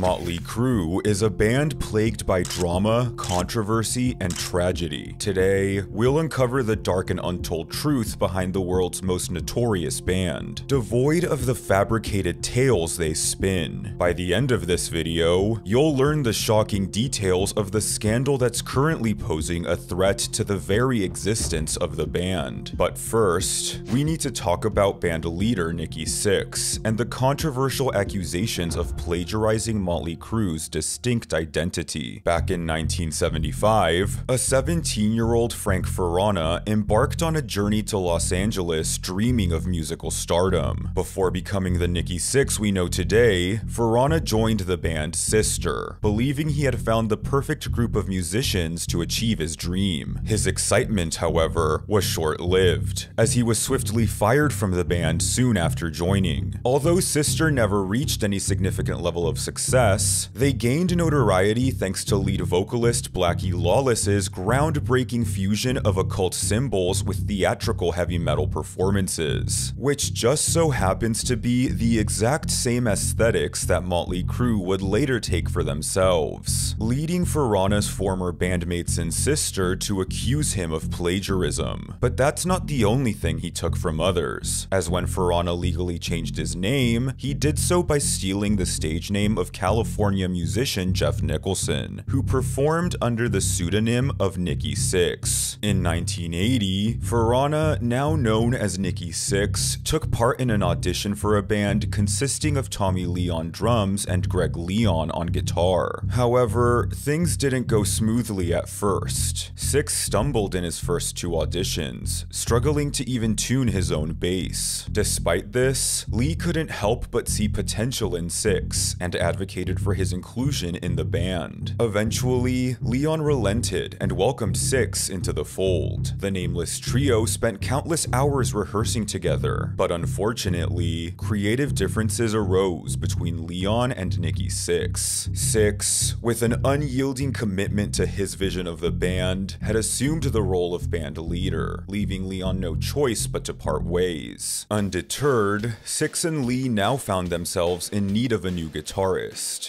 Motley Crue is a band plagued by drama, controversy, and tragedy. Today, we'll uncover the dark and untold truth behind the world's most notorious band, devoid of the fabricated tales they spin. By the end of this video, you'll learn the shocking details of the scandal that's currently posing a threat to the very existence of the band. But first, we need to talk about band leader Nikki Sixx and the controversial accusations of plagiarizing Motley Crue's distinct identity. Back in 1975, a 17-year-old Frank Feranna embarked on a journey to Los Angeles dreaming of musical stardom. Before becoming the Nikki Sixx we know today, Feranna joined the band Sister, believing he had found the perfect group of musicians to achieve his dream. His excitement, however, was short-lived, as he was swiftly fired from the band soon after joining. Although Sister never reached any significant level of success, they gained notoriety thanks to lead vocalist Blackie Lawless's groundbreaking fusion of occult symbols with theatrical heavy metal performances, which just so happens to be the exact same aesthetics that Motley Crue would later take for themselves, leading Feranna's former bandmates and Sister to accuse him of plagiarism. But that's not the only thing he took from others, as when Feranna legally changed his name, he did so by stealing the stage name of California musician Jeff Nicholson, who performed under the pseudonym of Nikki Sixx. In 1980, Feranna, now known as Nikki Sixx, took part in an audition for a band consisting of Tommy Lee on drums and Greg Leon on guitar. However, things didn't go smoothly at first. Sixx stumbled in his first two auditions, struggling to even tune his own bass. Despite this, Lee couldn't help but see potential in Sixx and advocated for his inclusion in the band. Eventually, Leon relented and welcomed Sixx into the fold. The nameless trio spent countless hours rehearsing together, but unfortunately, creative differences arose between Leon and Nikki Sixx. Sixx, with an unyielding commitment to his vision of the band, had assumed the role of band leader, leaving Leon no choice but to part ways. Undeterred, Sixx and Lee now found themselves in need of a new guitarist.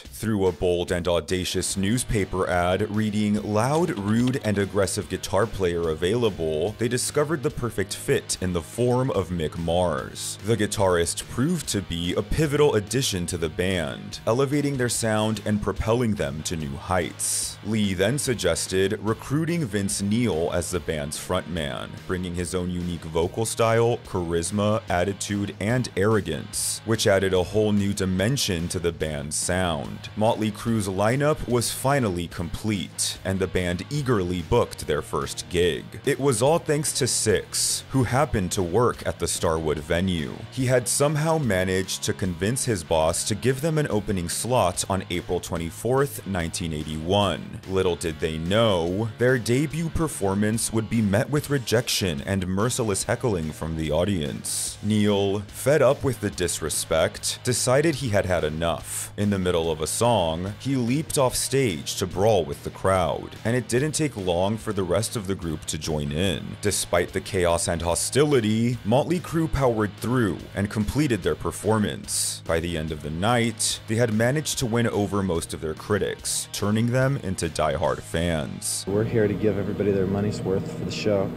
Through a bold and audacious newspaper ad reading "loud, rude, and aggressive guitar player available," they discovered the perfect fit in the form of Mick Mars. The guitarist proved to be a pivotal addition to the band, elevating their sound and propelling them to new heights. Lee then suggested recruiting Vince Neil as the band's frontman, bringing his own unique vocal style, charisma, attitude, and arrogance, which added a whole new dimension to the band's sound. Motley Crue's lineup was finally complete, and the band eagerly booked their first gig. It was all thanks to Sixx, who happened to work at the Starwood venue. He had somehow managed to convince his boss to give them an opening slot on April 24th, 1981. Little did they know, their debut performance would be met with rejection and merciless heckling from the audience. Neil, fed up with the disrespect, decided he had enough. In the middle of a song, he leaped off stage to brawl with the crowd, and it didn't take long for the rest of the group to join in. Despite the chaos and hostility, Motley Crue powered through and completed their performance. By the end of the night, they had managed to win over most of their critics, turning them into diehard fans. We're here to give everybody their money's worth for the show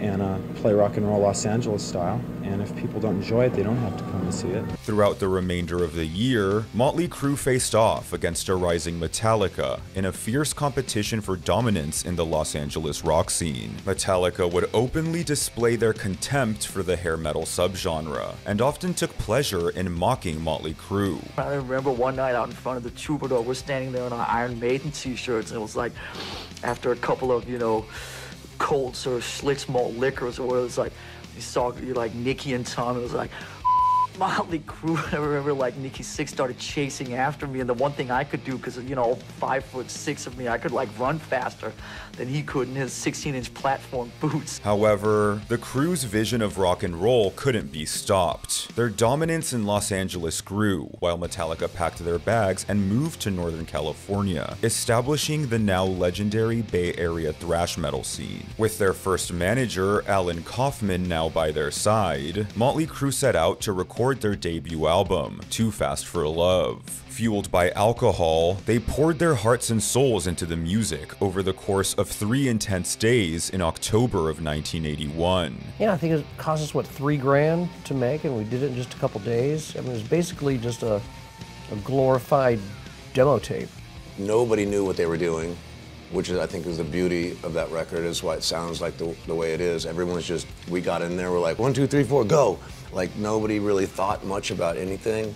and play rock and roll Los Angeles style, and if people don't enjoy it, they don't have to come and see it. Throughout the remainder of the year, Motley Crue faced off against a rising Metallica in a fierce competition for dominance in the Los Angeles rock scene. Metallica would openly display their contempt for the hair metal subgenre, and often took pleasure in mocking Motley Crue. I remember one night out in front of the Troubadour, we're standing there in our Iron Maiden t-shirts, and it was like, after a couple of, you know, cold sort of Schlitz malt liquors, or it was like, you saw like Nikki and Tom, it was like, Motley Crue. I remember like Nikki Sixx started chasing after me, and the one thing I could do, because, you know, 5'6" of me, I could like run faster than he could in his 16-inch platform boots. However, the Crue's vision of rock and roll couldn't be stopped. Their dominance in Los Angeles grew, while Metallica packed their bags and moved to Northern California, establishing the now legendary Bay Area thrash metal scene. With their first manager, Alan Kaufman, now by their side, Motley Crue set out to record record their debut album, Too Fast for Love. Fueled by alcohol, they poured their hearts and souls into the music over the course of 3 intense days in October of 1981. Yeah, I think it cost us, what, $3,000 to make, and we did it in just a couple days. I mean, it was basically just a glorified demo tape. Nobody knew what they were doing, which is, I think, is the beauty of that record. It's why it sounds like the way it is. Everyone's just, we got in there, we're like, 1, 2, 3, 4, go. Like, nobody really thought much about anything.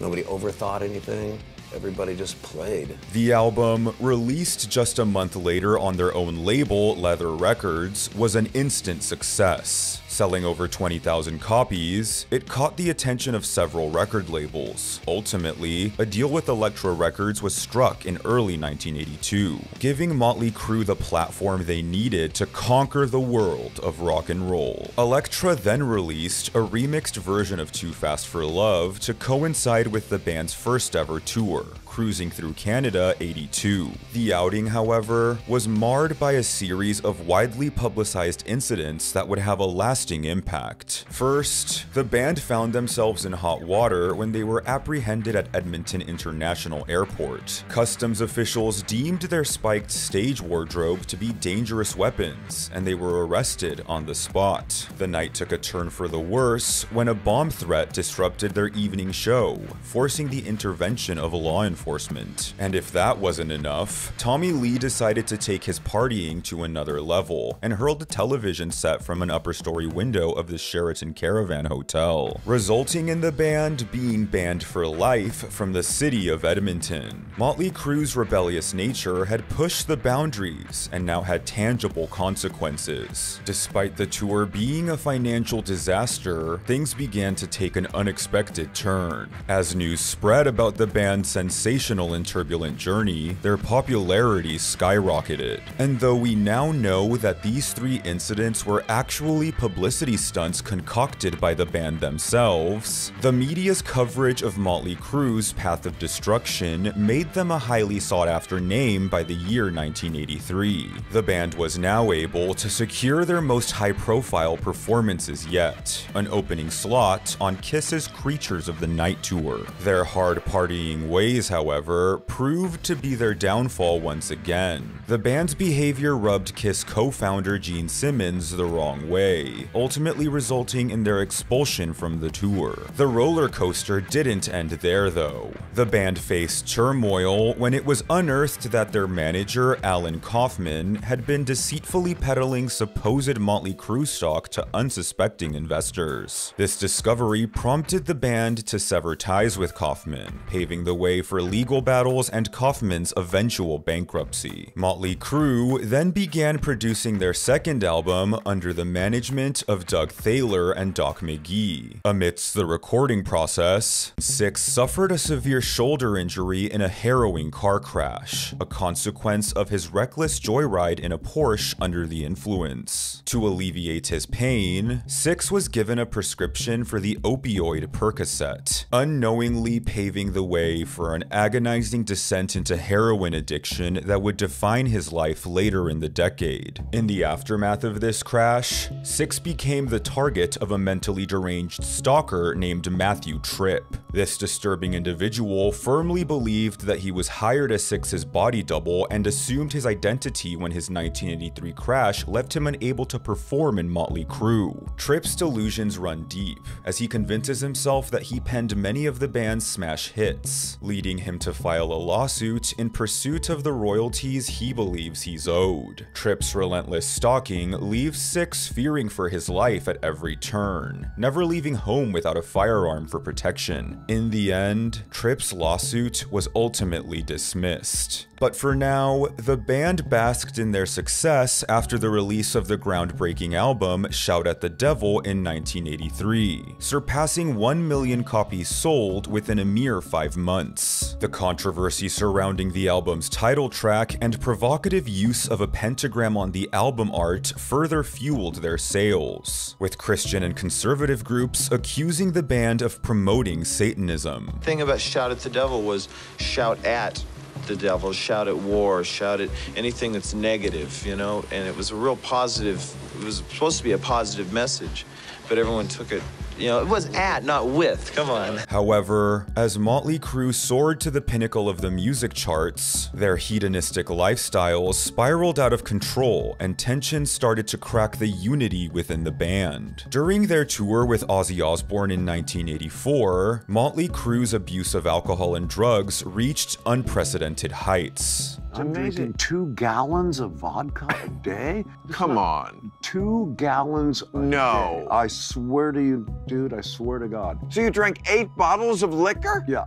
Nobody overthought anything. Everybody just played. The album, released just a month later on their own label, Leather Records, was an instant success. Selling over 20,000 copies, it caught the attention of several record labels. Ultimately, a deal with Elektra Records was struck in early 1982, giving Motley Crue the platform they needed to conquer the world of rock and roll. Elektra then released a remixed version of Too Fast for Love to coincide with the band's first ever tour, Cruising Through Canada '82. The outing, however, was marred by a series of widely publicized incidents that would have a lasting impact. First, the band found themselves in hot water when they were apprehended at Edmonton International Airport. Customs officials deemed their spiked stage wardrobe to be dangerous weapons, and they were arrested on the spot. The night took a turn for the worse when a bomb threat disrupted their evening show, forcing the intervention of a law enforcement. And if that wasn't enough, Tommy Lee decided to take his partying to another level and hurled a television set from an upper story window of the Sheraton Caravan Hotel, resulting in the band being banned for life from the city of Edmonton. Motley Crue's rebellious nature had pushed the boundaries and now had tangible consequences. Despite the tour being a financial disaster, things began to take an unexpected turn. As news spread about the band's sensational and turbulent journey, their popularity skyrocketed. And though we now know that these 3 incidents were actually publicity stunts concocted by the band themselves, the media's coverage of Motley Crue's path of destruction made them a highly sought-after name by the year 1983. The band was now able to secure their most high-profile performances yet, an opening slot on Kiss's Creatures of the Night tour. Their hard partying ways, however, proved to be their downfall once again. The band's behavior rubbed Kiss co-founder Gene Simmons the wrong way, ultimately resulting in their expulsion from the tour. The roller coaster didn't end there, though. The band faced turmoil when it was unearthed that their manager, Alan Kaufman, had been deceitfully peddling supposed Motley Crue stock to unsuspecting investors. This discovery prompted the band to sever ties with Kaufman, paving the way for legal battles and Kaufman's eventual bankruptcy. Motley Crue then began producing their second album under the management of Doug Thaler and Doc McGhee. Amidst the recording process, Sixx suffered a severe shoulder injury in a harrowing car crash, a consequence of his reckless joyride in a Porsche under the influence. To alleviate his pain, Sixx was given a prescription for the opioid Percocet, unknowingly paving the way for an agonizing descent into heroin addiction that would define his life later in the decade. In the aftermath of this crash, Sixx became the target of a mentally deranged stalker named Matthew Tripp. This disturbing individual firmly believed that he was hired as Sixx's body double and assumed his identity when his 1983 crash left him unable to perform in Motley Crue. Tripp's delusions run deep, as he convinces himself that he penned many of the band's smash hits, leading him to file a lawsuit in pursuit of the royalties he believes he's owed. Tripp's relentless stalking leaves Sixx fearing for his life at every turn, never leaving home without a firearm for protection. In the end, Tripp's lawsuit was ultimately dismissed. But for now, the band basked in their success after the release of the groundbreaking album Shout at the Devil in 1983, surpassing 1 million copies sold within a mere 5 months. The controversy surrounding the album's title track and provocative use of a pentagram on the album art further fueled their sales, with Christian and conservative groups accusing the band of promoting Satanism. The thing about Shout at the Devil was shout at the devil, shout at war, shout at anything that's negative, you know, and it was a real positive, it was supposed to be a positive message, but everyone took it You know, it was at, not with. Come on. However, as Motley Crue soared to the pinnacle of the music charts, their hedonistic lifestyles spiraled out of control, and tension started to crack the unity within the band. During their tour with Ozzy Osbourne in 1984, Motley Crue's abuse of alcohol and drugs reached unprecidented heights. I'm drinking 2 gallons of vodka a day? Come on. 2 gallons a day. I swear to you, dude, I swear to God. So you drank 8 bottles of liquor? Yeah,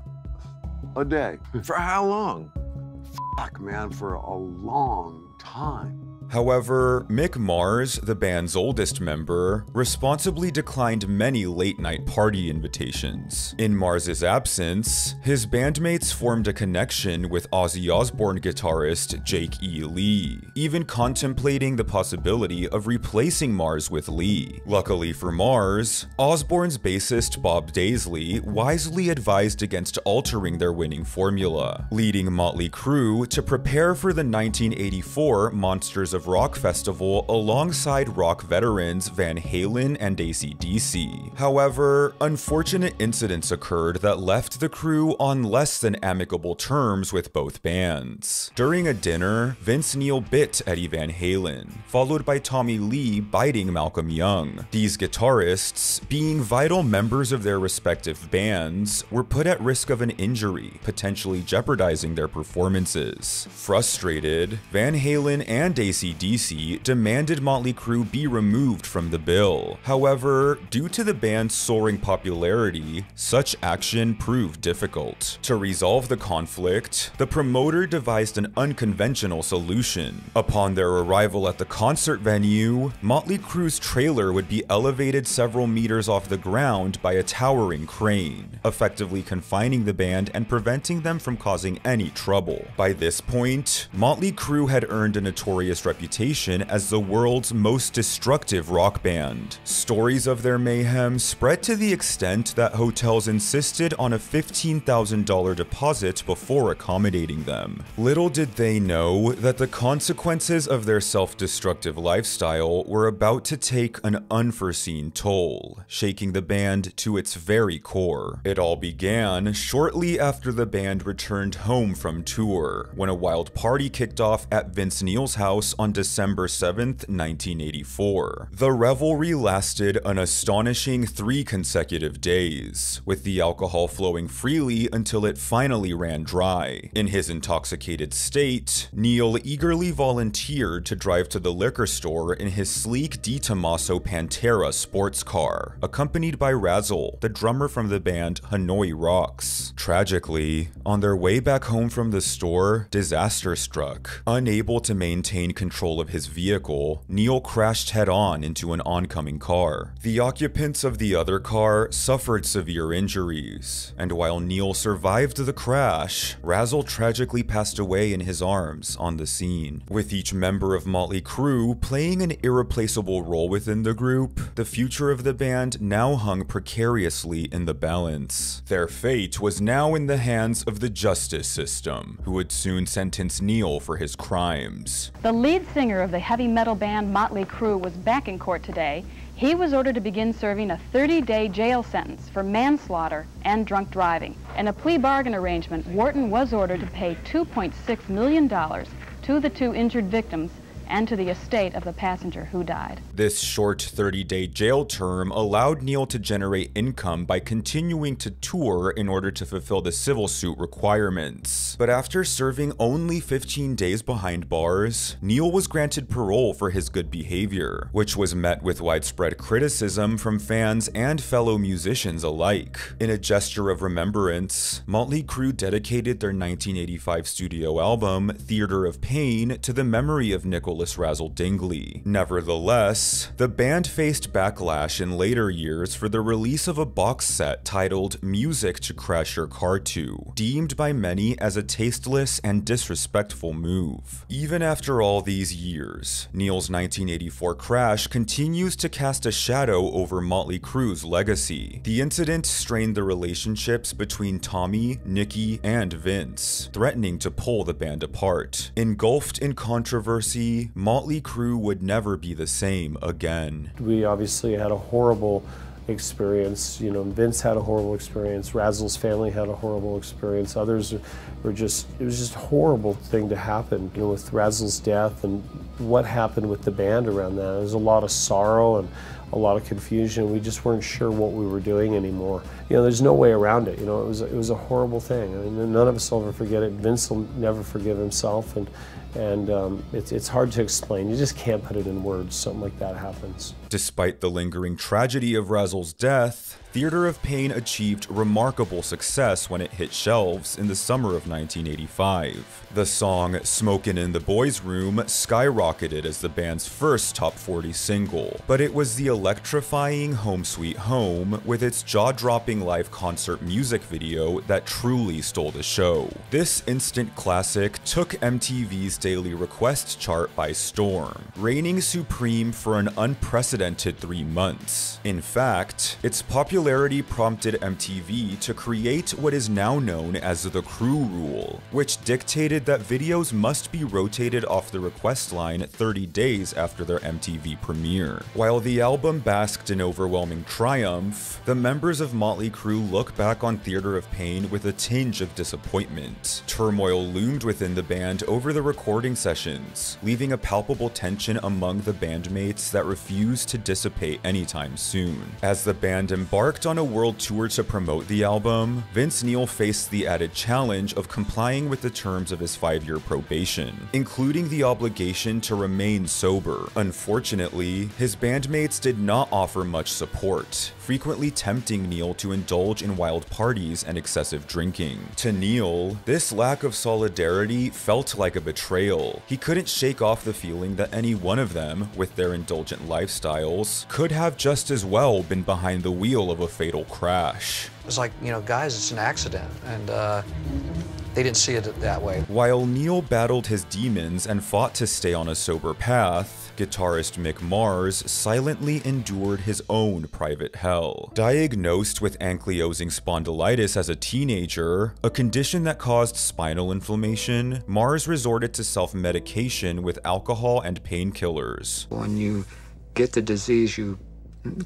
a day. For how long? Fuck, man, for a long time. However, Mick Mars, the band's oldest member, responsibly declined many late-night party invitations. In Mars's absence, his bandmates formed a connection with Ozzy Osbourne guitarist Jake E. Lee, even contemplating the possibility of replacing Mars with Lee. Luckily for Mars, Osbourne's bassist Bob Daisley wisely advised against altering their winning formula, leading Motley Crue to prepare for the 1984 Monsters of Rock Festival alongside rock veterans Van Halen and AC/DC. However, unfortunate incidents occurred that left the crew on less than amicable terms with both bands. During a dinner, Vince Neil bit Eddie Van Halen, followed by Tommy Lee biting Malcolm Young. These guitarists, being vital members of their respective bands, were put at risk of an injury, potentially jeopardizing their performances. Frustrated, Van Halen and AC/DC demanded Motley Crue be removed from the bill. However, due to the band's soaring popularity, such action proved difficult. To resolve the conflict, the promoter devised an unconventional solution. Upon their arrival at the concert venue, Motley Crue's trailer would be elevated several meters off the ground by a towering crane, effectively confining the band and preventing them from causing any trouble. By this point, Motley Crue had earned a notorious reputation as the world's most destructive rock band. Stories of their mayhem spread to the extent that hotels insisted on a $15,000 deposit before accommodating them. Little did they know that the consequences of their self-destructive lifestyle were about to take an unforeseen toll, shaking the band to its very core. It all began shortly after the band returned home from tour, when a wild party kicked off at Vince Neil's house on December 7th, 1984. The revelry lasted an astonishing 3 consecutive days, with the alcohol flowing freely until it finally ran dry. In his intoxicated state, Neil eagerly volunteered to drive to the liquor store in his sleek Di Tommaso Pantera sports car, accompanied by Razzle, the drummer from the band Hanoi Rocks. Tragically, on their way back home from the store, disaster struck. Unable to maintain control of his vehicle, Neil crashed head-on into an oncoming car. The occupants of the other car suffered severe injuries, and while Neil survived the crash, Razzle tragically passed away in his arms on the scene. With each member of Motley Crue playing an irreplaceable role within the group, the future of the band now hung precariously in the balance. Their fate was now in the hands of the justice system, who would soon sentence Neil for his crimes. The lead singer of the heavy metal band Motley Crue was back in court today. He was ordered to begin serving a 30-day jail sentence for manslaughter and drunk driving. In a plea bargain arrangement, Wharton was ordered to pay $2.6 million to the 2 injured victims and to the estate of the passenger who died. This short 30-day jail term allowed Neil to generate income by continuing to tour in order to fulfill the civil suit requirements. But after serving only 15 days behind bars, Neil was granted parole for his good behavior, which was met with widespread criticism from fans and fellow musicians alike. In a gesture of remembrance, Motley Crue dedicated their 1985 studio album, Theater of Pain, to the memory of Nicholas Razzle Dingley. Nevertheless, the band faced backlash in later years for the release of a box set titled Music to Crash Your Car To, deemed by many as a tasteless and disrespectful move. Even after all these years, Neil's 1984 crash continues to cast a shadow over Motley Crue's legacy. The incident strained the relationships between Tommy, Nikki, and Vince, threatening to pull the band apart. Engulfed in controversy, Motley Crue would never be the same again. We obviously had a horrible experience. You know, Vince had a horrible experience, Razzle's family had a horrible experience, others were just, it was just a horrible thing to happen, you know, with Razzle's death and what happened with the band around that. There was a lot of sorrow and a lot of confusion. We just weren't sure what we were doing anymore. You know, there's no way around it. You know, it was a horrible thing. I mean, none of us will ever forget it. Vince will never forgive himself, and it's hard to explain. You just can't put it in words. Something like that happens. Despite the lingering tragedy of Razzle's death, Theater of Pain achieved remarkable success when it hit shelves in the summer of 1985. The song "Smokin' in the Boys' Room" skyrocketed as the band's first top 40 single, but it was the electrifying Home Sweet Home with its jaw-dropping live concert music video that truly stole the show. This instant classic took MTV's Daily Request chart by storm, reigning supreme for an unprecedented 3 months. In fact, its popularity prompted MTV to create what is now known as the Crue Rule, which dictated that videos must be rotated off the request line 30 days after their MTV premiere. While the album basked in overwhelming triumph, the members of Motley Crue look back on Theater of Pain with a tinge of disappointment. Turmoil loomed within the band over the recording sessions, leaving a palpable tension among the bandmates that refused to dissipate anytime soon. As the band embarked on a world tour to promote the album, Vince Neil faced the added challenge of complying with the terms of his 5-year probation, including the obligation to remain sober. Unfortunately, his bandmates did not offer much support, frequently tempting Neil to indulge in wild parties and excessive drinking. To Neil, this lack of solidarity felt like a betrayal. He couldn't shake off the feeling that any one of them, with their indulgent lifestyles, could have just as well been behind the wheel of a fatal crash. It's like, you know, guys, it's an accident, and they didn't see it that way. While Neil battled his demons and fought to stay on a sober path, guitarist Mick Mars silently endured his own private hell. Diagnosed with ankylosing spondylitis as a teenager, a condition that caused spinal inflammation, Mars resorted to self-medication with alcohol and painkillers. When you get the disease, you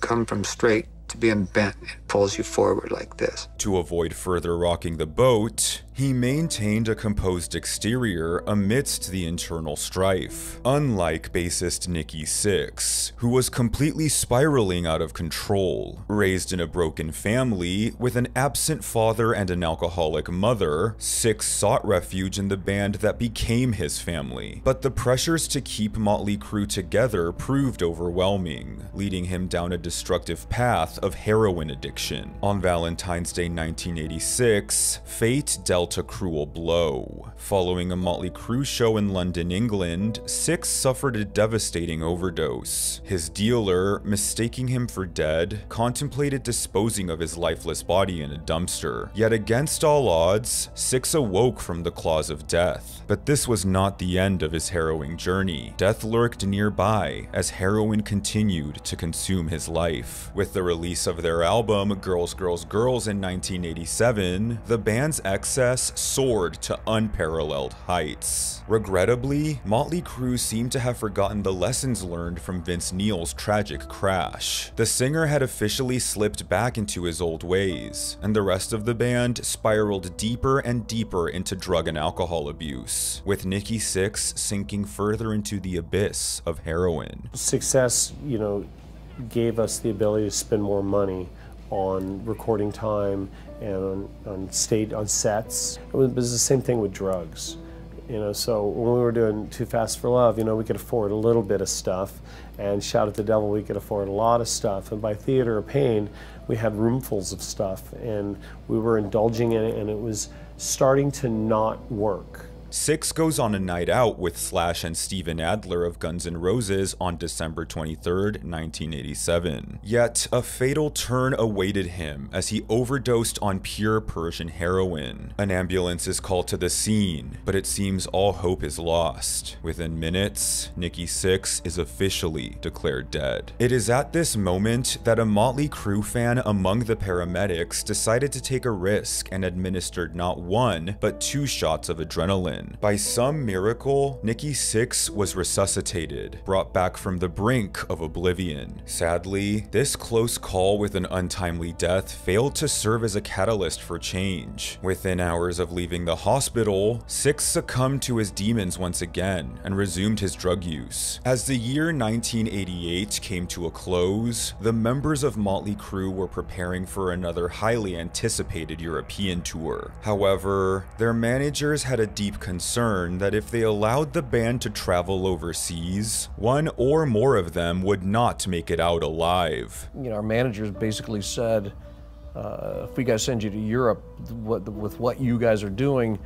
come from straight to being bent, it pulls you forward like this. To avoid further rocking the boat, he maintained a composed exterior amidst the internal strife, unlike bassist Nikki Sixx, who was completely spiraling out of control. Raised in a broken family, with an absent father and an alcoholic mother, Sixx sought refuge in the band that became his family. But the pressures to keep Motley Crue together proved overwhelming, leading him down a destructive path of heroin addiction. On Valentine's Day 1986, fate dealt a cruel blow. Following a Motley Crue show in London, England, Sixx suffered a devastating overdose. His dealer, mistaking him for dead, contemplated disposing of his lifeless body in a dumpster. Yet against all odds, Sixx awoke from the claws of death. But this was not the end of his harrowing journey. Death lurked nearby as heroin continued to consume his life. With the release of their album Girls, Girls, Girls in 1987, the band's excess soared to unparalleled heights. Regrettably, Motley Crue seemed to have forgotten the lessons learned from Vince Neil's tragic crash. The singer had officially slipped back into his old ways, and the rest of the band spiraled deeper and deeper into drug and alcohol abuse, with Nikki Sixx sinking further into the abyss of heroin. Success, you know, gave us the ability to spend more money on recording time and on sets. It was the same thing with drugs, you know. So when we were doing Too Fast for Love, you know, we could afford a little bit of stuff, and Shout at the Devil, we could afford a lot of stuff, and by Theater of Pain, we had roomfuls of stuff, and we were indulging in it, and it was starting to not work. Sixx goes on a night out with Slash and Steven Adler of Guns N' Roses on December 23, 1987. Yet, a fatal turn awaited him as he overdosed on pure Persian heroin. An ambulance is called to the scene, but it seems all hope is lost. Within minutes, Nikki Sixx is officially declared dead. It is at this moment that a Motley Crue fan among the paramedics decided to take a risk and administered not one, but 2 shots of adrenaline. Halen. By some miracle, Nikki Sixx was resuscitated, brought back from the brink of oblivion. Sadly, this close call with an untimely death failed to serve as a catalyst for change. Within hours of leaving the hospital, Sixx succumbed to his demons once again and resumed his drug use. As the year 1988 came to a close, the members of Motley Crue were preparing for another highly anticipated European tour. However, their managers had a deep concern that if they allowed the band to travel overseas, one or more of them would not make it out alive. You know, our managers basically said, if we guys send you to Europe with what you guys are doing,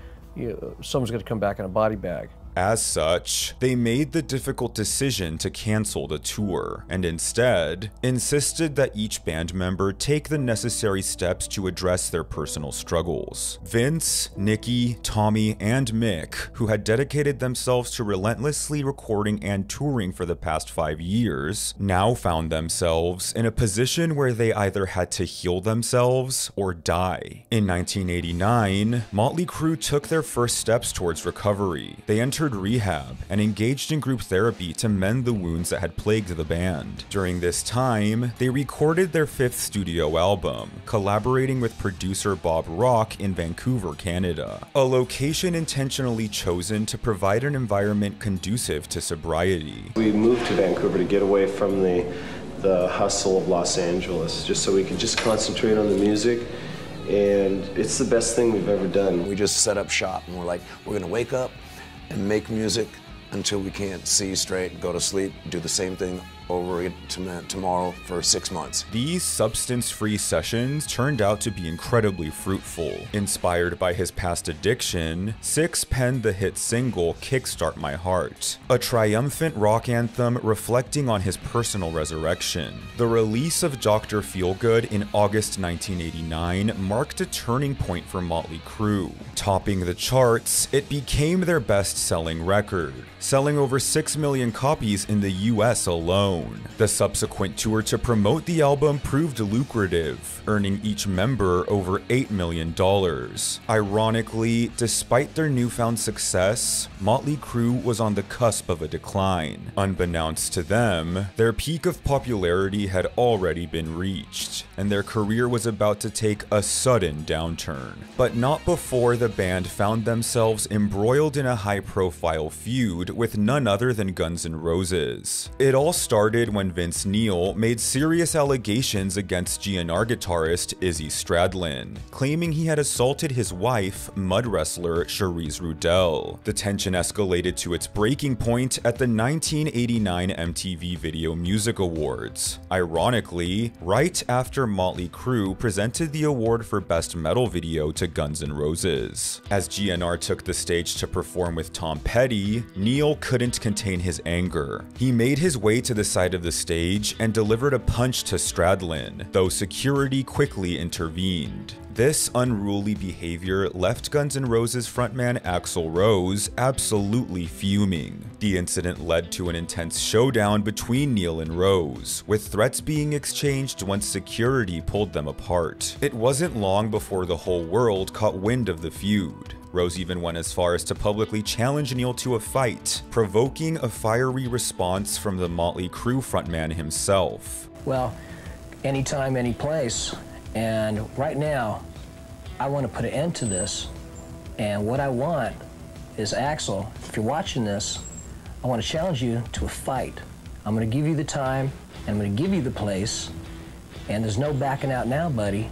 someone's going to come back in a body bag. As such, they made the difficult decision to cancel the tour, and instead, insisted that each band member take the necessary steps to address their personal struggles. Vince, Nikki, Tommy, and Mick, who had dedicated themselves to relentlessly recording and touring for the past 5 years, now found themselves in a position where they either had to heal themselves or die. In 1989, Motley Crue took their first steps towards recovery. They entered rehab and engaged in group therapy to mend the wounds that had plagued the band. During this time, they recorded their 5th studio album, collaborating with producer Bob Rock in Vancouver, Canada, a location intentionally chosen to provide an environment conducive to sobriety. We moved to Vancouver to get away from the hustle of Los Angeles, just so we could just concentrate on the music. And it's the best thing we've ever done. We just set up shop and we're like, we're gonna wake up and make music until we can't see straight, go to sleep, do the same thing over tomorrow for 6 months. These substance-free sessions turned out to be incredibly fruitful. Inspired by his past addiction, Sixx penned the hit single Kickstart My Heart, a triumphant rock anthem reflecting on his personal resurrection. The release of Dr. Feelgood in August 1989 marked a turning point for Motley Crue. Topping the charts, it became their best-selling record, selling over 6 million copies in the US alone. The subsequent tour to promote the album proved lucrative, earning each member over $8 million. Ironically, despite their newfound success, Motley Crue was on the cusp of a decline. Unbeknownst to them, their peak of popularity had already been reached, and their career was about to take a sudden downturn. But not before the band found themselves embroiled in a high-profile feud with none other than Guns N' Roses. It all started when Vince Neil made serious allegations against GNR guitarist Izzy Stradlin, claiming he had assaulted his wife, mud wrestler Cherise Rudell. The tension escalated to its breaking point at the 1989 MTV Video Music Awards. Ironically, right after Motley Crue presented the award for Best Metal Video to Guns N' Roses. As GNR took the stage to perform with Tom Petty, Neil couldn't contain his anger. He made his way to the side of the stage and delivered a punch to Stradlin, though security quickly intervened. This unruly behavior left Guns N' Roses frontman Axl Rose absolutely fuming. The incident led to an intense showdown between Neil and Rose, with threats being exchanged once security pulled them apart. It wasn't long before the whole world caught wind of the feud. Rose even went as far as to publicly challenge Neil to a fight, provoking a fiery response from the Motley Crue frontman himself. Well, anytime, any place, and right now, I want to put an end to this, and what I want is, Axl, if you're watching this, I want to challenge you to a fight. I'm going to give you the time, and I'm going to give you the place, and there's no backing out now, buddy.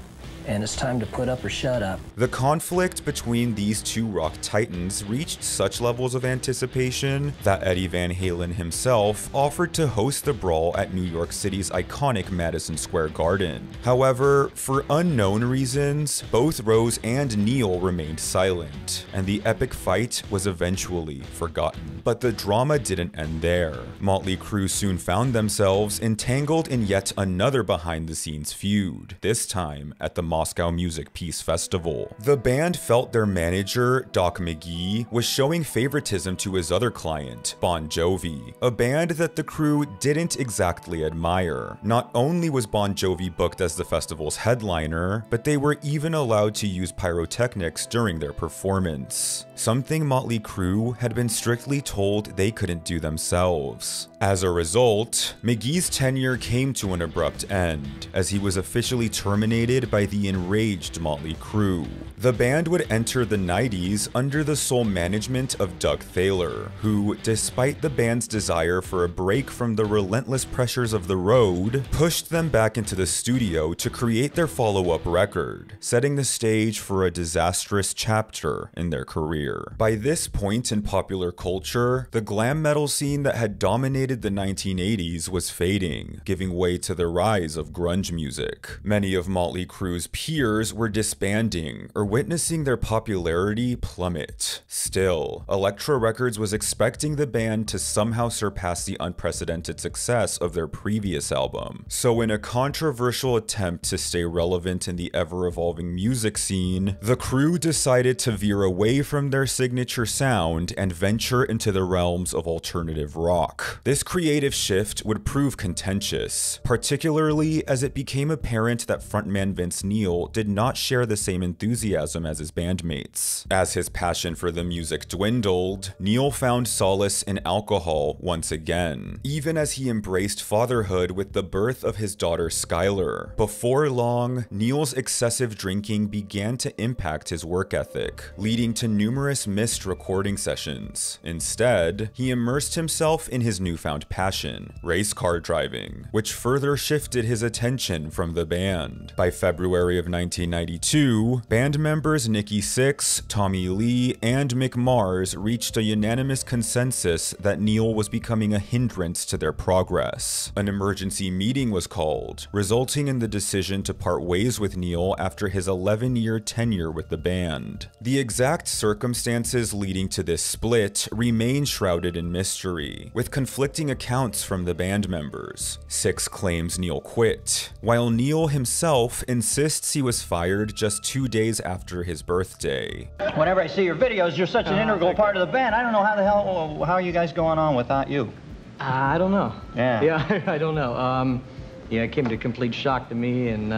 And it's time to put up or shut up. The conflict between these two rock titans reached such levels of anticipation that Eddie Van Halen himself offered to host the brawl at New York City's iconic Madison Square Garden. However, for unknown reasons, both Rose and Neil remained silent, and the epic fight was eventually forgotten. But the drama didn't end there. Motley Crue soon found themselves entangled in yet another behind-the-scenes feud, this time at the Moscow Music Peace Festival. The band felt their manager, Doc McGhee, was showing favoritism to his other client, Bon Jovi, a band that the crew didn't exactly admire. Not only was Bon Jovi booked as the festival's headliner, but they were even allowed to use pyrotechnics during their performance, something Motley Crue had been strictly told they couldn't do themselves. As a result, McGhee's tenure came to an abrupt end, as he was officially terminated by the enraged Motley Crue. The band would enter the 90s under the sole management of Doug Thaler, who, despite the band's desire for a break from the relentless pressures of the road, pushed them back into the studio to create their follow-up record, setting the stage for a disastrous chapter in their career. By this point in popular culture, the glam metal scene that had dominated the 1980s was fading, giving way to the rise of grunge music. Many of Motley Crue's peers were disbanding or witnessing their popularity plummet. Still, Elektra Records was expecting the band to somehow surpass the unprecedented success of their previous album. So in a controversial attempt to stay relevant in the ever-evolving music scene, the crew decided to veer away from their signature sound and venture into the realms of alternative rock. This creative shift would prove contentious, particularly as it became apparent that frontman Vince Neil did not share the same enthusiasm as his bandmates. As his passion for the music dwindled, Neil found solace in alcohol once again, even as he embraced fatherhood with the birth of his daughter Skylar. Before long, Neil's excessive drinking began to impact his work ethic, leading to numerous missed recording sessions. Instead, he immersed himself in his newfound passion, race car driving, which further shifted his attention from the band. By February of 1992, band members Nikki Sixx, Tommy Lee, and Mick Mars reached a unanimous consensus that Neil was becoming a hindrance to their progress. An emergency meeting was called, resulting in the decision to part ways with Neil after his 11-year tenure with the band. The exact circumstances leading to this split remain shrouded in mystery, with conflicting accounts from the band members. Sixx claims Neil quit, while Neil himself insists he was fired just 2 days after his birthday. Whenever I see your videos, you're such an integral part of the band. I don't know how the hell, how are you guys going on without you? I don't know. Yeah, I don't know. Yeah, it came to complete shock to me, and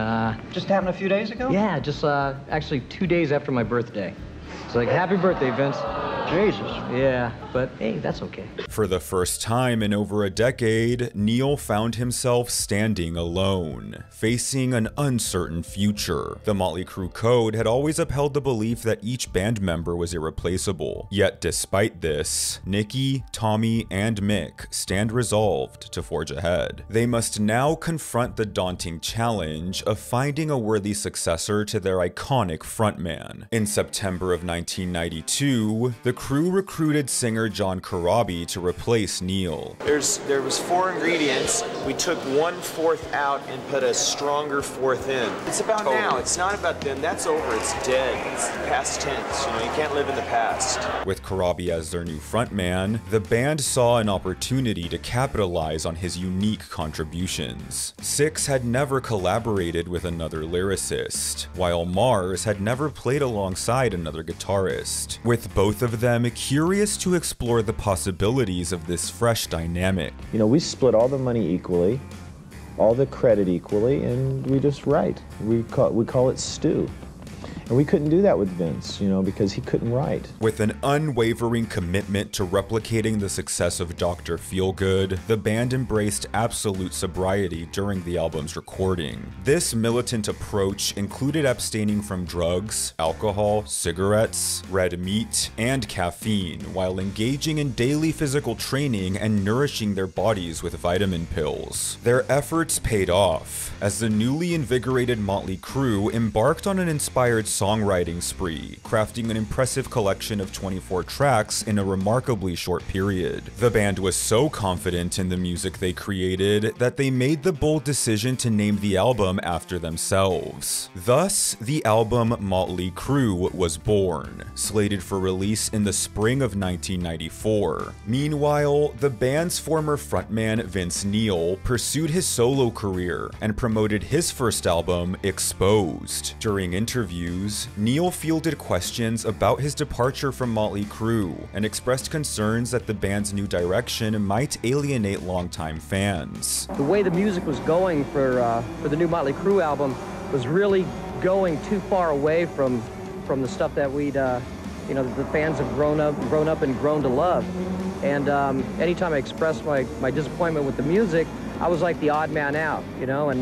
just happened a few days ago? Yeah, just actually 2 days after my birthday. It's like, happy birthday, Vince. Jesus. Yeah, but hey, that's okay. For the first time in over a decade, Neil found himself standing alone, facing an uncertain future. The Motley Crue code had always upheld the belief that each band member was irreplaceable. Yet despite this, Nikki, Tommy, and Mick stand resolved to forge ahead. They must now confront the daunting challenge of finding a worthy successor to their iconic frontman. In September of 1992, the crew recruited singer John Corabi to replace Neil. There was four ingredients. We took 1/4 out and put a stronger 4th in. It's about now. It's not about them. That's over. It's dead. It's past tense. You know, you can't live in the past. With Corabi as their new frontman, the band saw an opportunity to capitalize on his unique contributions. Sixx had never collaborated with another lyricist, while Mars had never played alongside another guitarist, with both of them curious to explore the possibilities of this fresh dynamic. You know, we split all the money equally, all the credit equally, and we just write. We call it stew. And we couldn't do that with Vince, you know, because he couldn't write. With an unwavering commitment to replicating the success of Dr. Feelgood, the band embraced absolute sobriety during the album's recording. This militant approach included abstaining from drugs, alcohol, cigarettes, red meat, and caffeine, while engaging in daily physical training and nourishing their bodies with vitamin pills. Their efforts paid off, as the newly invigorated Motley Crue embarked on an inspired songwriting spree, crafting an impressive collection of 24 tracks in a remarkably short period. The band was so confident in the music they created that they made the bold decision to name the album after themselves. Thus, the album Motley Crue was born, slated for release in the spring of 1994. Meanwhile, the band's former frontman Vince Neil pursued his solo career and promoted his first album, Exposed. During interviews, Neil fielded questions about his departure from Motley Crue and expressed concerns that the band's new direction might alienate longtime fans. The way the music was going for the new Motley Crue album was really going too far away from the stuff that we'd you know, the fans have grown up and grown to love. And anytime I expressed my disappointment with the music, I was like the odd man out, you know, and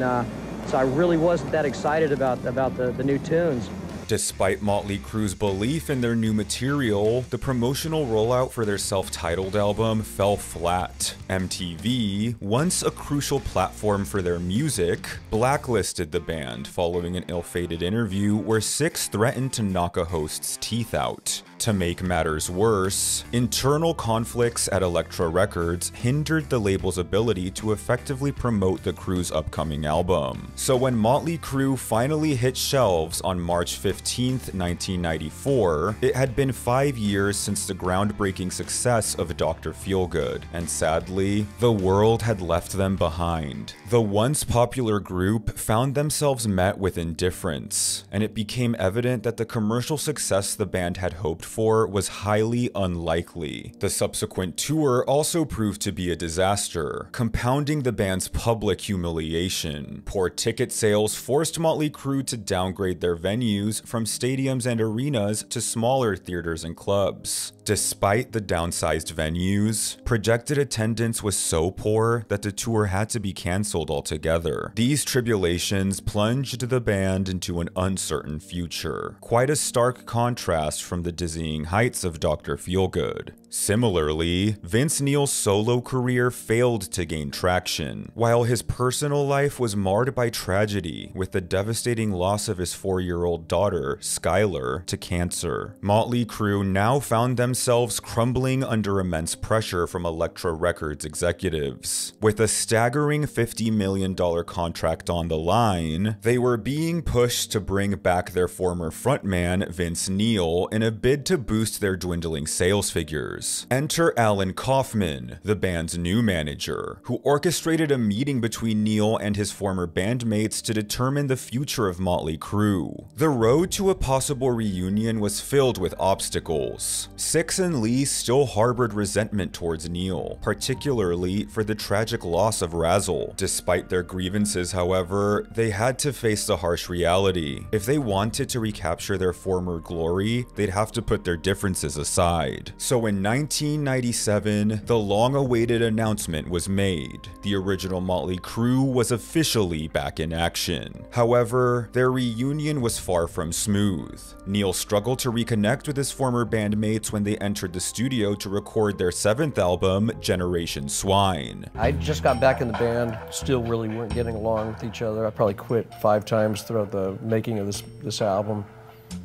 so I really wasn't that excited about the new tunes. Despite Motley Crue's belief in their new material, the promotional rollout for their self-titled album fell flat. MTV, once a crucial platform for their music, blacklisted the band following an ill-fated interview where Sixx threatened to knock a host's teeth out. To make matters worse, internal conflicts at Elektra Records hindered the label's ability to effectively promote the crew's upcoming album. So when Motley Crue finally hit shelves on March 15, 1994, it had been 5 years since the groundbreaking success of Dr. Feelgood, and sadly, the world had left them behind. The once popular group found themselves met with indifference, and it became evident that the commercial success the band had hoped for was highly unlikely. The subsequent tour also proved to be a disaster, compounding the band's public humiliation. Poor ticket sales forced Motley Crue to downgrade their venues from stadiums and arenas to smaller theaters and clubs. Despite the downsized venues, projected attendance was so poor that the tour had to be canceled altogether. These tribulations plunged the band into an uncertain future, quite a stark contrast from the dizzying heights of Dr. Feelgood. Similarly, Vince Neil's solo career failed to gain traction, while his personal life was marred by tragedy with the devastating loss of his 4-year-old daughter, Skylar, to cancer. Motley Crue now found themselves crumbling under immense pressure from Elektra Records executives. With a staggering $50 million contract on the line, they were being pushed to bring back their former frontman, Vince Neil, in a bid to boost their dwindling sales figures. Enter Alan Kaufman, the band's new manager, who orchestrated a meeting between Neil and his former bandmates to determine the future of Motley Crue. The road to a possible reunion was filled with obstacles. Sixx and Lee still harbored resentment towards Neil, particularly for the tragic loss of Razzle. Despite their grievances, however, they had to face the harsh reality. If they wanted to recapture their former glory, they'd have to put their differences aside. So in 1997, the long-awaited announcement was made. The original Motley Crue was officially back in action. However, their reunion was far from smooth. Neil struggled to reconnect with his former bandmates when they entered the studio to record their 7th album, Generation Swine. I just got back in the band, still really weren't getting along with each other. I probably quit 5 times throughout the making of this album.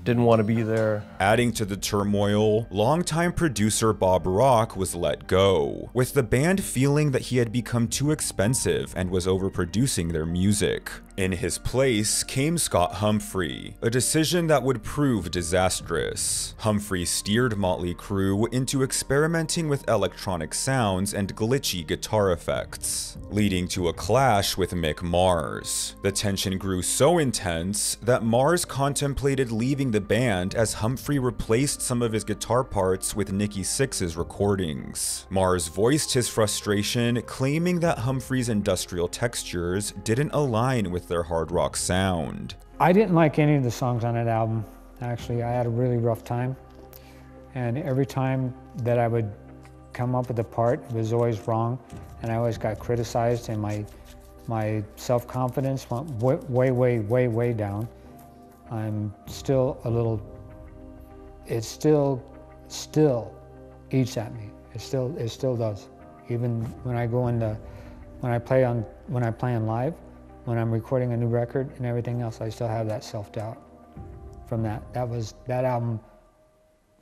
Didn't want to be there. Adding to the turmoil, longtime producer Bob Rock was let go, with the band feeling that he had become too expensive and was overproducing their music. In his place came Scott Humphrey, a decision that would prove disastrous. Humphrey steered Motley Crue into experimenting with electronic sounds and glitchy guitar effects, leading to a clash with Mick Mars. The tension grew so intense that Mars contemplated leaving the band as Humphrey replaced some of his guitar parts with Nikki Sixx's recordings. Mars voiced his frustration, claiming that Humphrey's industrial textures didn't align with their hard rock sound. I didn't like any of the songs on that album, actually. I had a really rough time, and every time that I would come up with a part, it was always wrong, and I always got criticized, and my self-confidence went way, way, way, way down. I'm still a little, it still eats at me. It still does. Even when I go in the, when I play live, when I'm recording a new record and everything else, I still have that self-doubt. from that. That album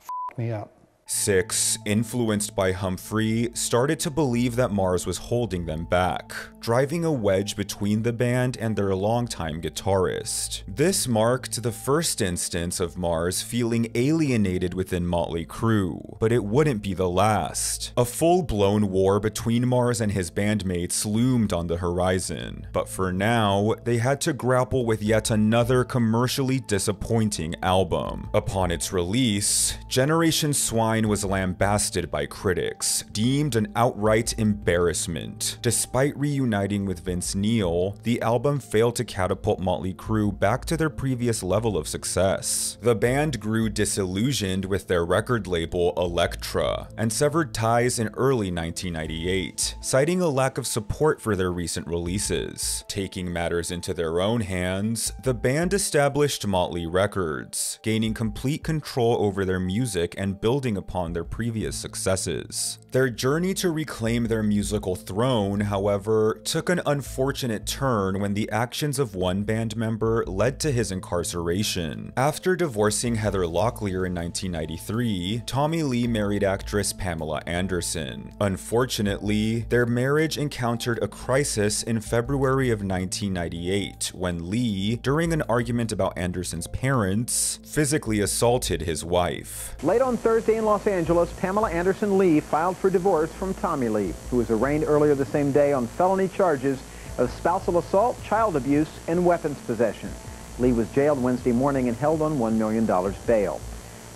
f***ed me up. Sixx, influenced by Humphrey, started to believe that Mars was holding them back, driving a wedge between the band and their longtime guitarist. This marked the first instance of Mars feeling alienated within Motley Crue, but it wouldn't be the last. A full-blown war between Mars and his bandmates loomed on the horizon, but for now, they had to grapple with yet another commercially disappointing album. Upon its release, Generation Swine was lambasted by critics, deemed an outright embarrassment. Despite reuniting with Vince Neil, the album failed to catapult Motley Crue back to their previous level of success. The band grew disillusioned with their record label Elektra and severed ties in early 1998, citing a lack of support for their recent releases. Taking matters into their own hands, the band established Motley Records, gaining complete control over their music and building upon their previous successes. Their journey to reclaim their musical throne, however, took an unfortunate turn when the actions of one band member led to his incarceration. After divorcing Heather Locklear in 1993, Tommy Lee married actress Pamela Anderson. Unfortunately, their marriage encountered a crisis in February of 1998 when Lee, during an argument about Anderson's parents, physically assaulted his wife. Late on Thursday in Los Angeles, Pamela Anderson Lee filed for divorce from Tommy Lee, who was arraigned earlier the same day on felony charges of spousal assault, child abuse, and weapons possession. Lee was jailed Wednesday morning and held on $1 million bail.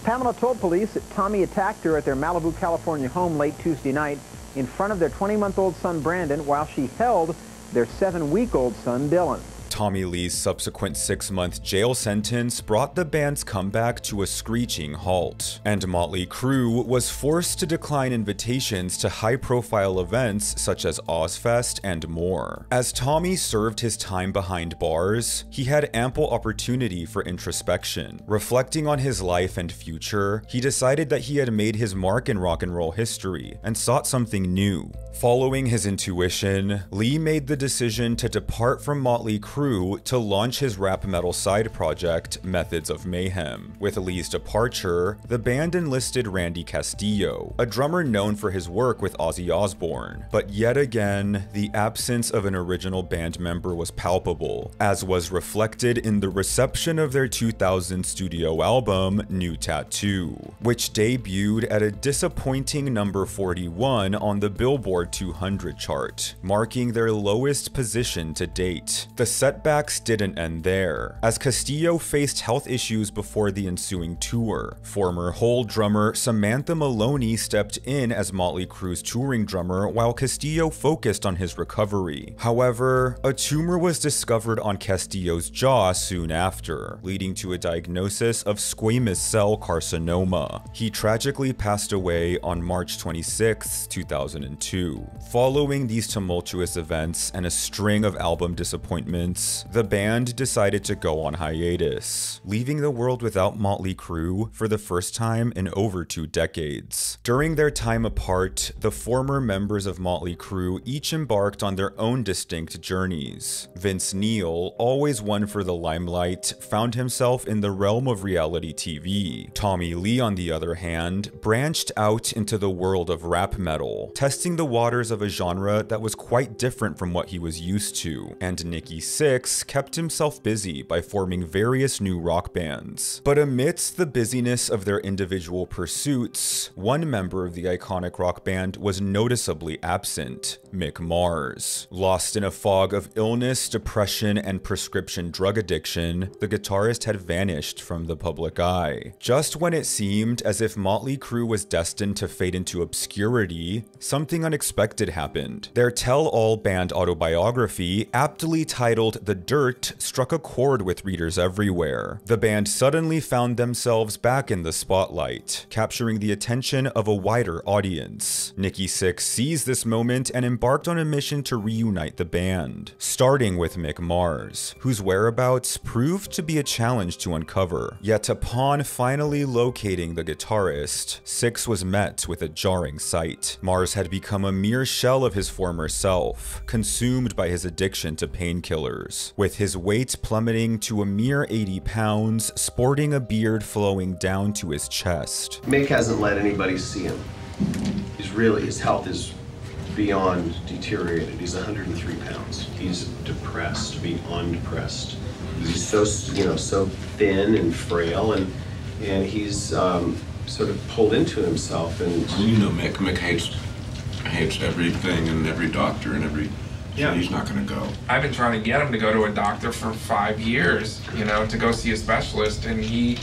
Pamela told police that Tommy attacked her at their Malibu, California home late Tuesday night in front of their 20-month-old son Brandon while she held their 7-week-old son Dylan. Tommy Lee's subsequent 6-month jail sentence brought the band's comeback to a screeching halt, and Motley Crue was forced to decline invitations to high-profile events such as Ozfest and more. As Tommy served his time behind bars, he had ample opportunity for introspection. Reflecting on his life and future, he decided that he had made his mark in rock and roll history and sought something new. Following his intuition, Lee made the decision to depart from Motley Crue to launch his rap metal side project, Methods of Mayhem. With Lee's departure, the band enlisted Randy Castillo, a drummer known for his work with Ozzy Osbourne. But yet again, the absence of an original band member was palpable, as was reflected in the reception of their 2000 studio album, New Tattoo, which debuted at a disappointing number 41 on the Billboard 200 chart, marking their lowest position to date. The setbacks didn't end there, as Castillo faced health issues before the ensuing tour. Former Hole drummer Samantha Maloney stepped in as Motley Crue's touring drummer while Castillo focused on his recovery. However, a tumor was discovered on Castillo's jaw soon after, leading to a diagnosis of squamous cell carcinoma. He tragically passed away on March 26, 2002. Following these tumultuous events and a string of album disappointments, the band decided to go on hiatus, leaving the world without Motley Crue for the first time in over 2 decades. During their time apart, the former members of Motley Crue each embarked on their own distinct journeys. Vince Neil, always one for the limelight, found himself in the realm of reality TV. Tommy Lee, on the other hand, branched out into the world of rap metal, testing the waters of a genre that was quite different from what he was used to, and Nikki Sixx kept himself busy by forming various new rock bands. But amidst the busyness of their individual pursuits, one member of the iconic rock band was noticeably absent, Mick Mars. Lost in a fog of illness, depression, and prescription drug addiction, the guitarist had vanished from the public eye. Just when it seemed as if Motley Crue was destined to fade into obscurity, something unexpected happened. Their tell-all band autobiography, aptly titled The Dirt, struck a chord with readers everywhere. The band suddenly found themselves back in the spotlight, capturing the attention of a wider audience. Nikki Sixx seized this moment and embarked on a mission to reunite the band, starting with Mick Mars, whose whereabouts proved to be a challenge to uncover. Yet upon finally locating the guitarist, Sixx was met with a jarring sight. Mars had become a mere shell of his former self, consumed by his addiction to painkillers. years, with his weight plummeting to a mere 80 pounds, sporting a beard flowing down to his chest. Mick hasn't let anybody see him. He's really, his health is beyond deteriorated. He's 103 pounds. He's depressed, beyond depressed. He's so, you know, so thin and frail, and he's sort of pulled into himself. And you know, Mick hates everything and every doctor and every. Yeah, he's not going to go. I've been trying to get him to go to a doctor for 5 years, you know, to go see a specialist, and he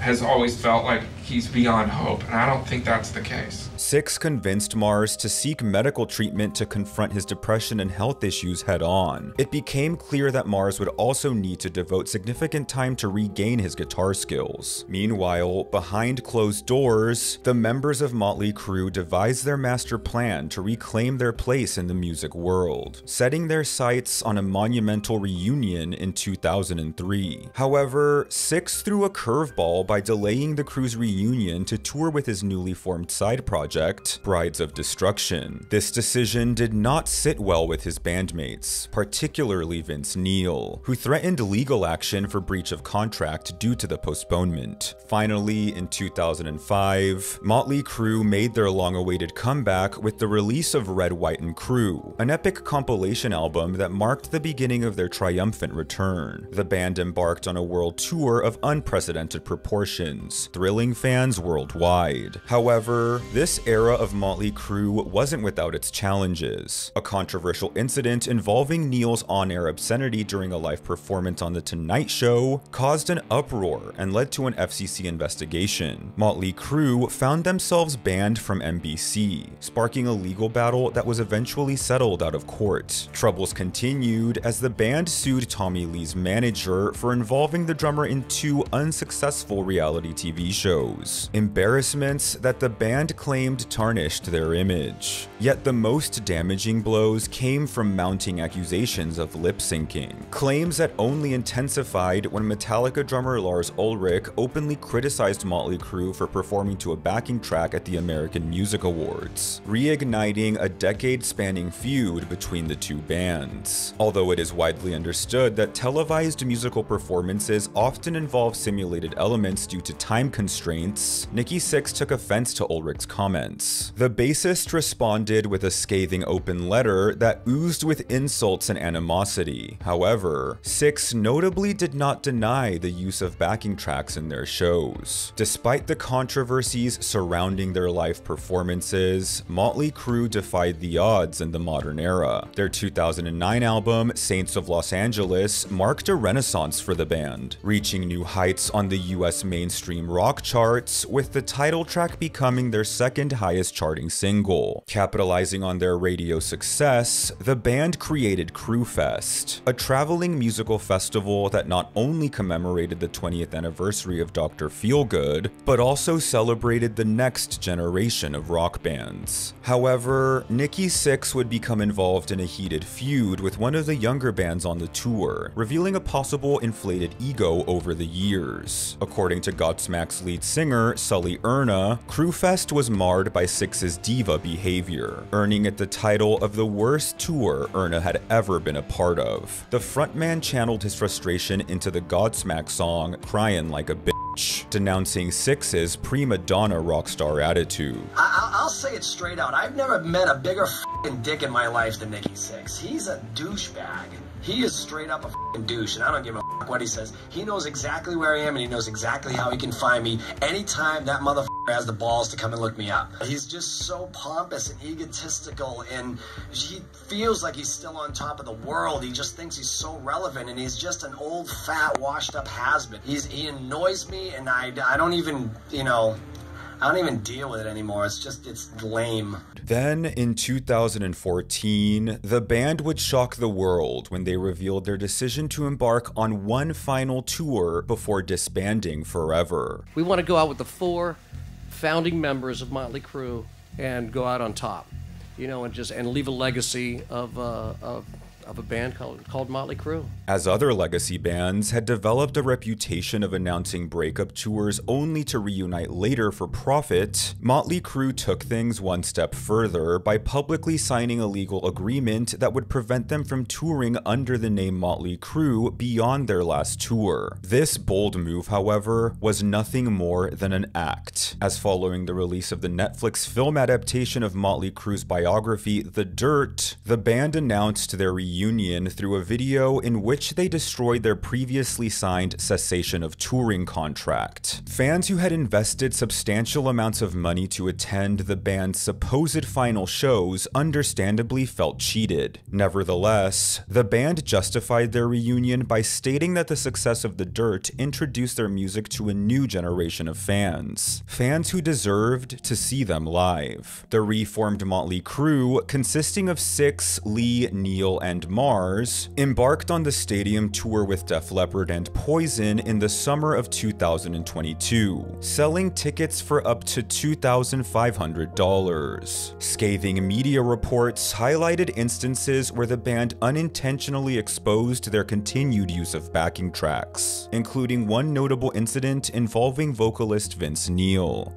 has always felt like he's beyond hope, and I don't think that's the case. Sixx convinced Mars to seek medical treatment to confront his depression and health issues head-on. It became clear that Mars would also need to devote significant time to regain his guitar skills. Meanwhile, behind closed doors, the members of Motley Crue devised their master plan to reclaim their place in the music world, setting their sights on a monumental reunion in 2003. However, Sixx threw a curveball by delaying the Crue's reunion to tour with his newly formed side project, Brides of Destruction. This decision did not sit well with his bandmates, particularly Vince Neil, who threatened legal action for breach of contract due to the postponement. Finally, in 2005, Motley Crue made their long-awaited comeback with the release of Red, White, and Crue, an epic compilation album that marked the beginning of their triumphant return. The band embarked on a world tour of unprecedented proportions, thrilling fans worldwide. However, this era of Motley Crue wasn't without its challenges. A controversial incident involving Neil's on-air obscenity during a live performance on The Tonight Show caused an uproar and led to an FCC investigation. Motley Crue found themselves banned from NBC, sparking a legal battle that was eventually settled out of court. Troubles continued as the band sued Tommy Lee's manager for involving the drummer in 2 unsuccessful reality TV shows, embarrassments that the band claimed tarnished their image. Yet the most damaging blows came from mounting accusations of lip-syncing, claims that only intensified when Metallica drummer Lars Ulrich openly criticized Motley Crue for performing to a backing track at the American Music Awards, reigniting a decade-spanning feud between the two bands. Although it is widely understood that televised musical performances often involve simulated elements due to time constraints, Nikki Sixx took offense to Ulrich's comments. The bassist responded with a scathing open letter that oozed with insults and animosity. However, Sixx notably did not deny the use of backing tracks in their shows. Despite the controversies surrounding their live performances, Motley Crue defied the odds in the modern era. Their 2009 album, Saints of Los Angeles, marked a renaissance for the band, reaching new heights on the US mainstream rock charts, with the title track becoming their second highest charting single. Capitalizing on their radio success, the band created Crewfest, a traveling musical festival that not only commemorated the 20th anniversary of Dr. Feelgood, but also celebrated the next generation of rock bands. However, Nikki Sixx would become involved in a heated feud with one of the younger bands on the tour, revealing a possible inflated ego over the years. According to Godsmack's lead singer, Sully Erna, Crewfest was marred by Sixx's diva behavior, earning it the title of the worst tour Erna had ever been a part of. The frontman channeled his frustration into the Godsmack song, Cryin' Like a Bitch, denouncing Sixx's prima donna rock star attitude. I'll say it straight out, I've never met a bigger f***ing dick in my life than Nikki Sixx. He's a douchebag. He is straight up a f***ing douche, and I don't give a f*** what he says. He knows exactly where I am, and he knows exactly how he can find me anytime that motherfucker has the balls to come and look me up. He's just so pompous and egotistical, and he feels like he's still on top of the world. He just thinks he's so relevant, and he's just an old, fat, washed-up has-been. He annoys me, and I don't even, you know... I don't even deal with it anymore. It's lame. Then in 2014, the band would shock the world when they revealed their decision to embark on one final tour before disbanding forever. We want to go out with the 4 founding members of Motley Crue and go out on top, you know, and leave a legacy of of a band called Motley Crue. As other legacy bands had developed a reputation of announcing breakup tours only to reunite later for profit, Motley Crue took things one step further by publicly signing a legal agreement that would prevent them from touring under the name Motley Crue beyond their last tour. This bold move, however, was nothing more than an act, as following the release of the Netflix film adaptation of Motley Crue's biography, The Dirt, the band announced their reunion through a video in which they destroyed their previously signed cessation of touring contract. Fans who had invested substantial amounts of money to attend the band's supposed final shows understandably felt cheated. Nevertheless, the band justified their reunion by stating that the success of The Dirt introduced their music to a new generation of fans, fans who deserved to see them live. The reformed Motley Crue, consisting of Sixx, Lee, Neil, and Mars, embarked on the stadium tour with Def Leppard and Poison in the summer of 2022, selling tickets for up to $2,500. Scathing media reports highlighted instances where the band unintentionally exposed their continued use of backing tracks, including one notable incident involving vocalist Vince Neil.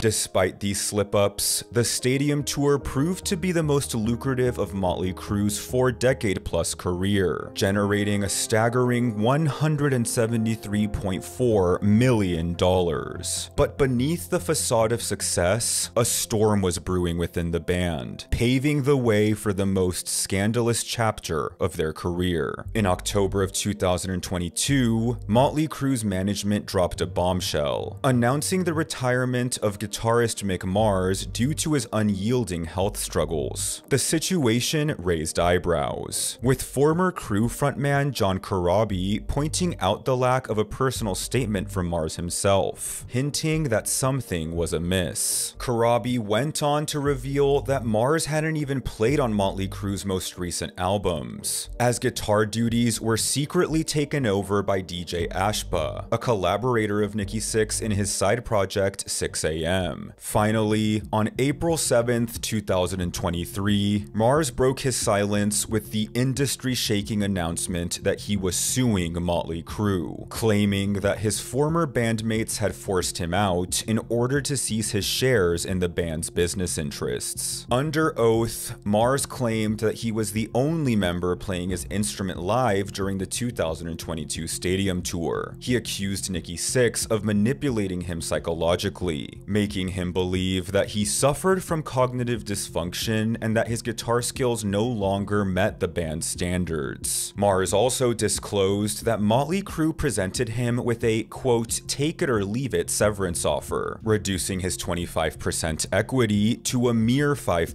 Despite these slip-ups, the stadium tour proved to be the most lucrative of Motley Crue's four-decade-plus career, generating a staggering $173.4 million. But beneath the facade of success, a storm was brewing within the band, paving the way for the most scandalous chapter of their career. In October of 2022, Motley Crue's management dropped a bombshell, announcing the retirement of guitarist Mick Mars due to his unyielding health struggles. The situation raised eyebrows, with former Crue frontman John Corabi pointing out the lack of a personal statement from Mars himself, hinting that something was amiss. Corabi went on to reveal that Mars hadn't even played on Motley Crue's most recent albums, as guitar duties were secretly taken over by DJ Ashba, a collaborator of Nikki Sixx in his side project 6 AM. Finally, on April 7th, 2023, Mars broke his silence with the industry-shaking announcement that he was suing Motley Crue, claiming that his former bandmates had forced him out in order to seize his shares in the band's business interests. Under oath, Mars claimed that he was the only member playing his instrument live during the 2022 stadium tour. He accused Nikki Sixx of manipulating him psychologically, making him believe that he suffered from cognitive dysfunction and that his guitar skills no longer met the band's standards. Mars also disclosed that Motley Crue presented him with a, quote, take it or leave it severance offer, reducing his 25% equity to a mere 5%.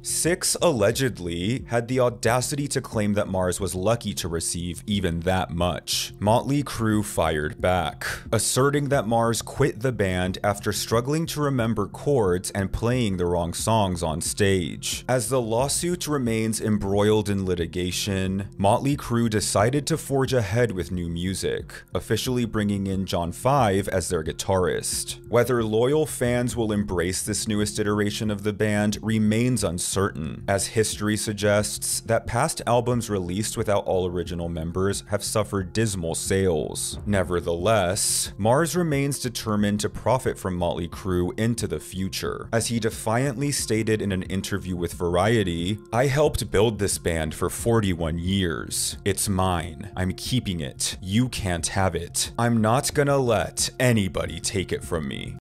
Sixx allegedly had the audacity to claim that Mars was lucky to receive even that much. Motley Crue fired back, asserting that Mars quit the band after struggling to remember chords and playing the wrong songs on stage. As the lawsuit remains embroiled in litigation, Motley Crue decided to forge ahead with new music, officially bringing in John Five as their guitarist. Whether loyal fans will embrace this newest iteration of the band remains uncertain, as history suggests that past albums released without all original members have suffered dismal sales. Nevertheless, Mars remains determined to profit from Motley Crue into the future. As he defiantly stated in an interview with Variety, "I helped build this band for 41 years. It's mine. I'm keeping it. You can't have it. I'm not gonna let anybody take it from me."